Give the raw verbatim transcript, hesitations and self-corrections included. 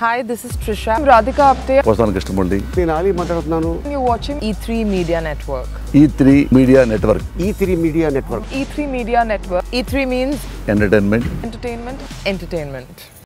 Hi, this is Trisha. I'm Radhika Apte. Vasan Krishnamurthy. Tenali Matarathanu. You're watching E three Media Network. E three Media Network. E three Media Network. E three Media Network. E three means entertainment. Entertainment. Entertainment.